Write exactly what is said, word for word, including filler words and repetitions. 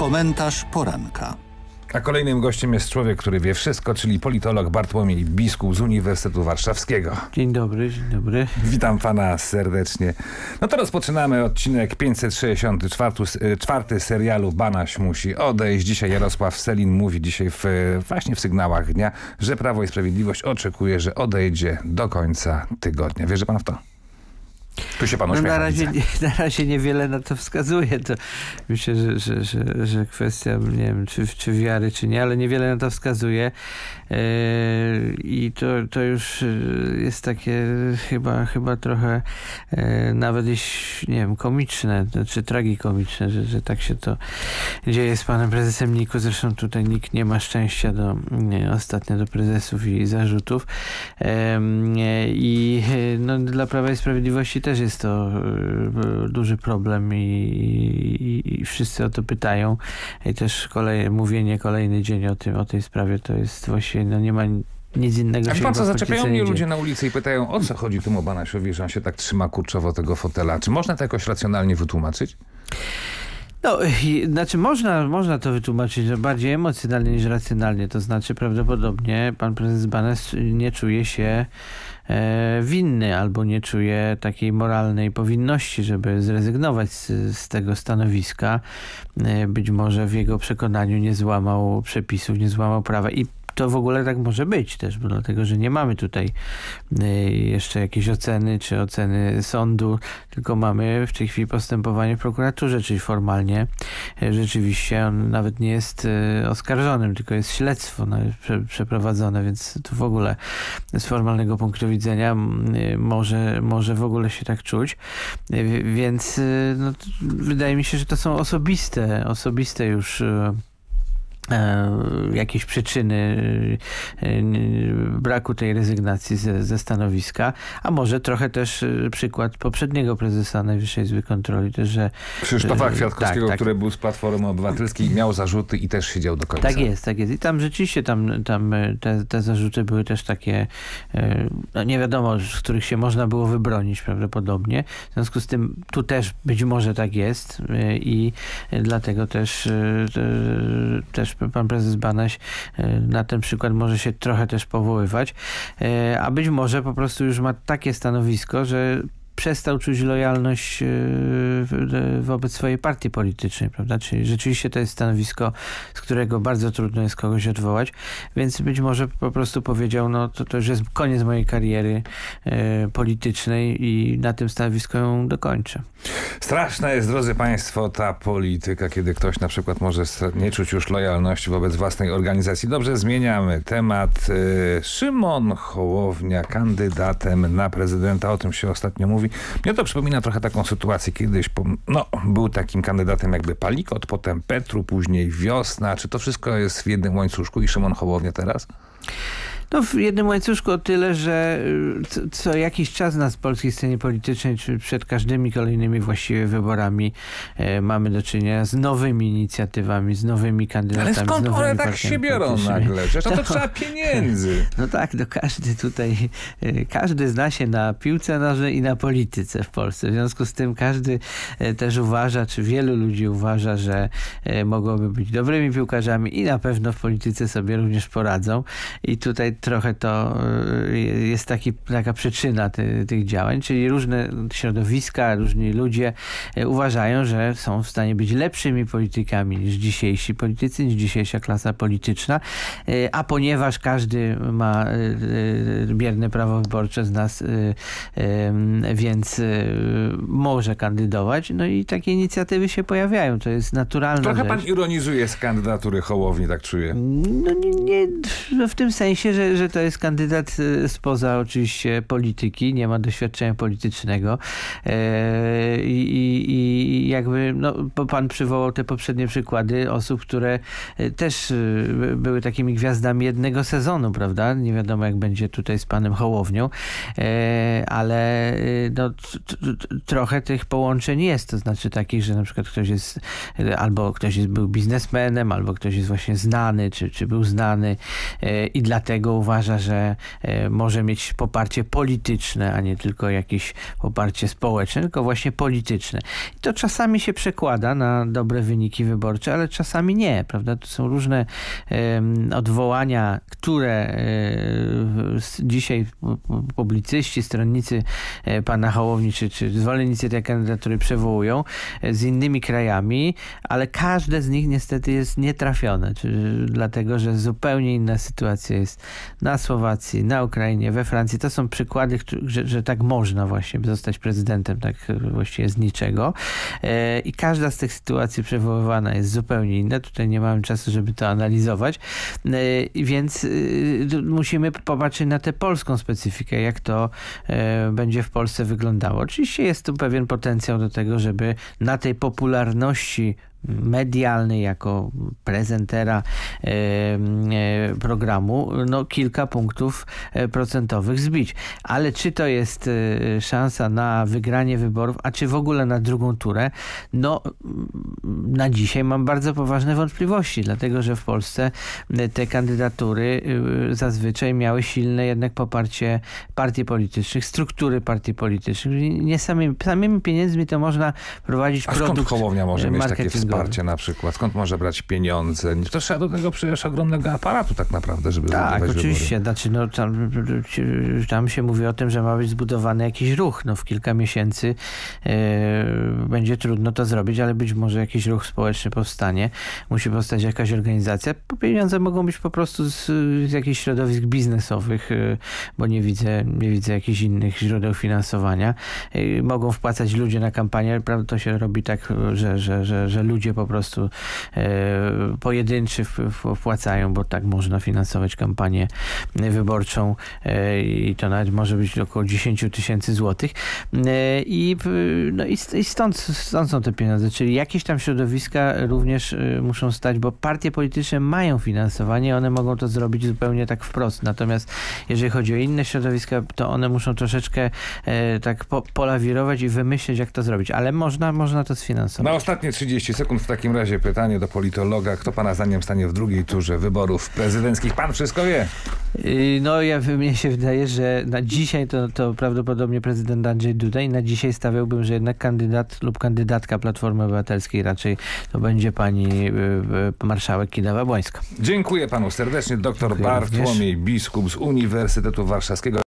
Komentarz poranka. A kolejnym gościem jest człowiek, który wie wszystko, czyli politolog Bartłomiej Biskup z Uniwersytetu Warszawskiego. Dzień dobry, dzień dobry. Witam pana serdecznie. No to rozpoczynamy odcinek pięćset sześćdziesiąty czwarty serialu Banaś musi odejść. Dzisiaj Jarosław Selin mówi dzisiaj w, właśnie w sygnałach dnia, że Prawo i Sprawiedliwość oczekuje, że odejdzie do końca tygodnia. Wierzy pan w to? Tu się pan uśmiecha, no na, razie, na razie niewiele na to wskazuje. To myślę, że, że, że, że kwestia, nie wiem, czy, czy wiary, czy nie, ale niewiele na to wskazuje. Yy, I to, to już jest takie chyba, chyba trochę yy, nawet nie wiem, komiczne, czy tragikomiczne, że, że tak się to dzieje z panem prezesem Niku. Zresztą tutaj nikt nie ma szczęścia do, nie, ostatnio do prezesów i zarzutów. I yy, yy, no, dla Prawa i Sprawiedliwości też jest to duży problem i, i, i wszyscy o to pytają. I też kolej, mówienie kolejny dzień o tym, o tej sprawie to jest właściwie, no nie ma nic innego. A pan co, zaczepiają mnie ludzie na ulicy i pytają, o co chodzi temu Banasiowi, że on się tak trzyma kurczowo tego fotela. Czy można to jakoś racjonalnie wytłumaczyć? No, i, znaczy można, można to wytłumaczyć bardziej emocjonalnie niż racjonalnie. To znaczy prawdopodobnie pan prezes Banaś nie czuje się winny albo nie czuje takiej moralnej powinności, żeby zrezygnować z, z tego stanowiska. Być może w jego przekonaniu nie złamał przepisów, nie złamał prawa. I to w ogóle tak może być też, bo dlatego, że nie mamy tutaj jeszcze jakiejś oceny czy oceny sądu, tylko mamy w tej chwili postępowanie w prokuraturze, czyli formalnie rzeczywiście on nawet nie jest oskarżonym, tylko jest śledztwo przeprowadzone, więc to w ogóle z formalnego punktu widzenia może, może w ogóle się tak czuć, więc no, wydaje mi się, że to są osobiste, osobiste już jakieś przyczyny braku tej rezygnacji ze, ze stanowiska, a może trochę też przykład poprzedniego prezesa Najwyższej Izby Kontroli, też, że... Krzysztofa Kwiatkowskiego, tak, który tak. był z Platformy Obywatelskiej, miał zarzuty i też siedział do końca. Tak jest, tak jest. I tam rzeczywiście tam, tam te, te zarzuty były też takie, no nie wiadomo, z których się można było wybronić prawdopodobnie. W związku z tym tu też być może tak jest i dlatego też też pan prezes Banaś na ten przykład może się trochę też powoływać, a być może po prostu już ma takie stanowisko, że przestał czuć lojalność wobec swojej partii politycznej, prawda? Czyli rzeczywiście to jest stanowisko, z którego bardzo trudno jest kogoś odwołać, więc być może po prostu powiedział, no to, to już jest koniec mojej kariery e, politycznej i na tym stanowisku ją dokończę. Straszna jest, drodzy państwo, ta polityka, kiedy ktoś na przykład może nie czuć już lojalności wobec własnej organizacji. Dobrze, zmieniamy temat. Szymon Hołownia kandydatem na prezydenta, o tym się ostatnio mówi. Mnie to przypomina trochę taką sytuację kiedyś, no, był takim kandydatem jakby Palikot, potem Petru, później Wiosna. Czy to wszystko jest w jednym łańcuszku i Szymon Hołownia teraz? No w jednym łańcuszku o tyle, że co, co jakiś czas na polskiej scenie politycznej, czy przed każdymi kolejnymi właściwie wyborami e, mamy do czynienia z nowymi inicjatywami, z nowymi kandydatami. Ale skąd one tak się biorą nagle? Przecież to, to trzeba pieniędzy. No tak, no każdy tutaj, każdy zna się na piłce nożnej i na polityce w Polsce. W związku z tym każdy też uważa, czy wielu ludzi uważa, że mogłoby być dobrymi piłkarzami i na pewno w polityce sobie również poradzą. I tutaj trochę to jest taki, taka przyczyna ty, tych działań, czyli różne środowiska, różni ludzie uważają, że są w stanie być lepszymi politykami niż dzisiejsi politycy, niż dzisiejsza klasa polityczna, a ponieważ każdy ma bierne prawo wyborcze z nas, więc może kandydować, no i takie inicjatywy się pojawiają, to jest naturalne. Trochę rzecz. Pan ironizuje z kandydatury Hołowni, tak czuję. No nie, nie no w tym sensie, że, że to jest kandydat spoza oczywiście polityki, nie ma doświadczenia politycznego e, i, i jakby, no bo pan przywołał te poprzednie przykłady osób, które też były takimi gwiazdami jednego sezonu, prawda? Nie wiadomo jak będzie tutaj z panem Hołownią, e, ale no, trochę tych połączeń jest, to znaczy takich, że na przykład ktoś jest, albo ktoś jest, był biznesmenem, albo ktoś jest właśnie znany, czy, czy był znany e, i dlatego uważa, że może mieć poparcie polityczne, a nie tylko jakieś poparcie społeczne, tylko właśnie polityczne. I to czasami się przekłada na dobre wyniki wyborcze, ale czasami nie, prawda? To są różne odwołania, które dzisiaj publicyści, stronnicy pana Hołowni czy, czy zwolennicy tej kandydatury przywołują z innymi krajami, ale każde z nich niestety jest nietrafione, czyli dlatego, że zupełnie inna sytuacja jest na Słowacji, na Ukrainie, we Francji. To są przykłady, że, że tak można właśnie zostać prezydentem, tak właściwie z niczego. I każda z tych sytuacji przywoływana jest zupełnie inna. Tutaj nie mamy czasu, żeby to analizować. Więc musimy popatrzeć na tę polską specyfikę, jak to będzie w Polsce wyglądało. Oczywiście jest tu pewien potencjał do tego, żeby na tej popularności medialny jako prezentera programu, no kilka punktów procentowych zbić. Ale czy to jest szansa na wygranie wyborów, a czy w ogóle na drugą turę? No na dzisiaj mam bardzo poważne wątpliwości, dlatego że w Polsce te kandydatury zazwyczaj miały silne jednak poparcie partii politycznych, struktury partii politycznych. Nie samymi, samymi pieniędzmi to można prowadzić produkt. A skąd Hołownia może mieć takie wsparcie na przykład? Skąd może brać pieniądze? To trzeba do tego przecież ogromnego aparatu tak naprawdę, żeby tak, zbudować oczywiście. Wybory. Znaczy, no, tam, tam się mówi o tym, że ma być zbudowany jakiś ruch. No, w kilka miesięcy yy, będzie trudno to zrobić, ale być może jakiś ruch społeczny powstanie. Musi powstać jakaś organizacja. Pieniądze mogą być po prostu z, z jakichś środowisk biznesowych, yy, bo nie widzę, nie widzę jakichś innych źródeł finansowania. Yy, mogą wpłacać ludzie na kampanię. Prawda, to się robi tak, że, że, że, że ludzie po prostu e, pojedynczy wpłacają, bo tak można finansować kampanię wyborczą e, i to nawet może być około dziesięć tysięcy złotych. E, i, no i, i stąd, stąd są te pieniądze, czyli jakieś tam środowiska również e, muszą stać, bo partie polityczne mają finansowanie, one mogą to zrobić zupełnie tak wprost. Natomiast jeżeli chodzi o inne środowiska, to one muszą troszeczkę e, tak po, polawirować i wymyśleć, jak to zrobić. Ale można, można to sfinansować. Na ostatnie trzydzieści sekund w takim razie pytanie do politologa. Kto pana zdaniem stanie w drugiej turze wyborów prezydenckich? Pan wszystko wie. No ja, mnie się wydaje, że na dzisiaj to, to prawdopodobnie prezydent Andrzej Duda i na dzisiaj stawiałbym, że jednak kandydat lub kandydatka Platformy Obywatelskiej raczej to będzie pani marszałek Kidawa-Błońska. Dziękuję panu serdecznie. Doktor Bartłomiej Biskup z Uniwersytetu Warszawskiego.